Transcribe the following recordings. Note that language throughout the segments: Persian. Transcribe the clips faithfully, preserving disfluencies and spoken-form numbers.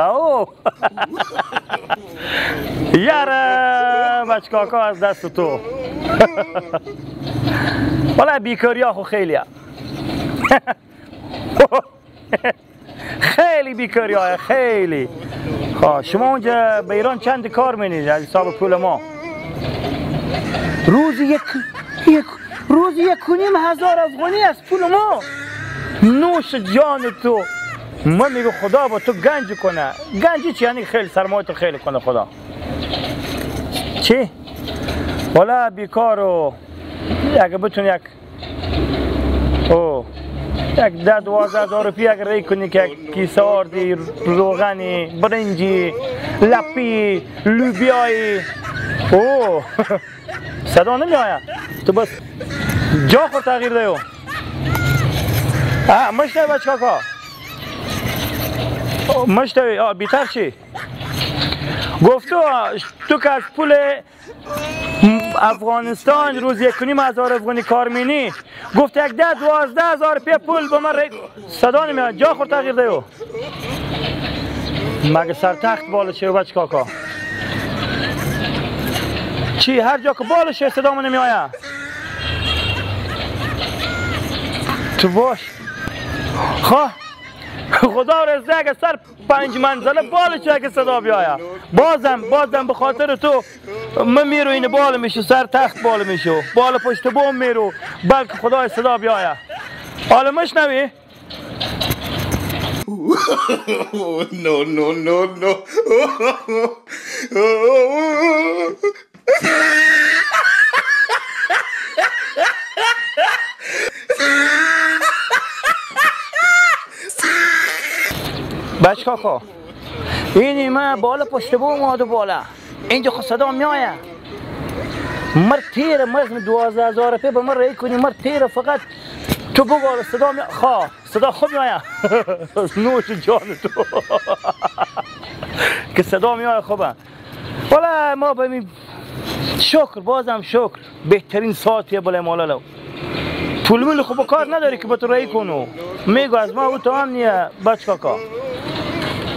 او یاره بچکاکا از دست تو. والا بیکاری ها خو خیلیه، خیلی بیکاری ها خیلی. شما اونجا به ایران چند کار مینید از حساب پول ما؟ روزی یک روزی یک و نیم هزار افغانی از پول ما. نوش جان تو. من میگه خدا با تو گنج کنه. گنجی چی؟ یعنی خیلی سرمایه تو خیلی کنه خدا. چی؟ والا بیکار و اگه بتونی یک او یک ده دوازده هزار روپیه اگه ری کنی که یک کیسه آردی، روغنی، برنجی، لپی، لوبیایی. او صدا نمی آید تو بس جا خود تغییر دیو. اه مشتوی بچه کاکا مشتوی. آه بیتر چی؟ گفتو تو که از پول افغانستان روز یک و نیم هزار افغانی کار مینی، گفت یک ده دوازده هزار پی پول به من ری... صدا نمیاد جا خود تغییر دیو. مگه سرتخت بالا چیو بچه کاکا؟ چی هر جا که بالش صدامو نمی آید تو باش. خواه خدا رزده اگه سر پنج منزله بالش اگه صدا بیاید بازم بازم به خاطر تو من میرو این بال میشو، سر تخت بال میشو، بال پشت بوم میرو، بلکه خدای صدا بیاید. حالا مشنوی؟ نو نو نو نو بچه کاکا اینی من بالا پشت بوم آدو بالا اینجا خود صدا میاید. مر تیره مزم دوازده هزار پی به من رایی کنی، مر تیره فقط تو بگو صدا میاید. خواه صدا خوب میاید نوش جان تو که صدا میاید خوبه. والا ما ببین شکر بازم شکر بهترین ساعتیه بله مالالا. پول میل خوب کار نداری که با تو رایی کنو میگو از ما او تو هم نیه بچه کاکا.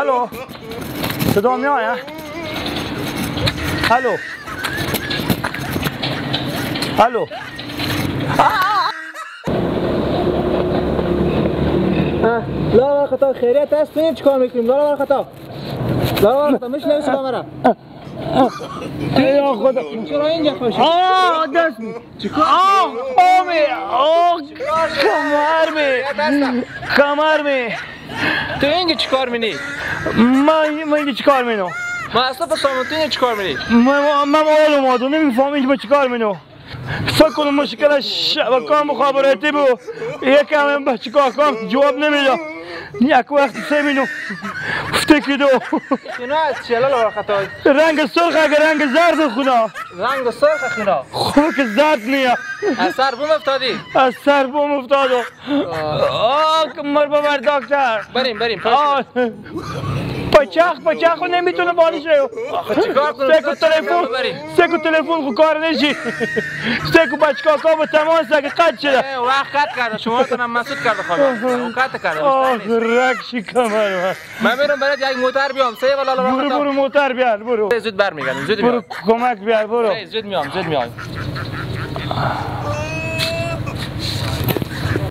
الو صدا می آید. الو الو لا خطا خیریت هست میریم چیکار میکنیم؟ لا خطا لا خطا مش نویسی کامرا یا خدا چرا اینجا خوشی؟ آه دست آه آمی آه کمر می کمر می تو اینجا چیکار مینی؟ من من اینجا چیکار مینو؟ من اصلا فهمیدم تو اینجا چیکار مینی؟ من من معلوم آدم نمیفهمم اینجا چیکار مینو. فکر کنم مشکل شبکه مخابراتی بود یکم هم بچه کاکام جواب نمیده یک وقت سه مینو افتکیدو اینا از چیه لال خطای؟ رنگ سرخ اگه رنگ زرد خونا رنگ سرخ خونا خوب که زرد نیه. از سر بوم افتادی؟ از سر بوم افتادو. آه مر ببر دکتر بریم بریم پچخ پچخ خو نمیتونه بالش ریو. آخه چیکار کنم؟ سکو تلفن سکو تلفن خو کار نشی. سکو بچه کاکا با تماس زده قطع شده. وقت قطع کرده شما رو هم مسدود کرده خانم. قطع کرده. آخ رکشی کمر من میرم برات یک موتر بیام سه والا برو برو برو موتر بیار برو. زود برمیگردم زود میام. برو کمک بیار برو. زود میام زود میام.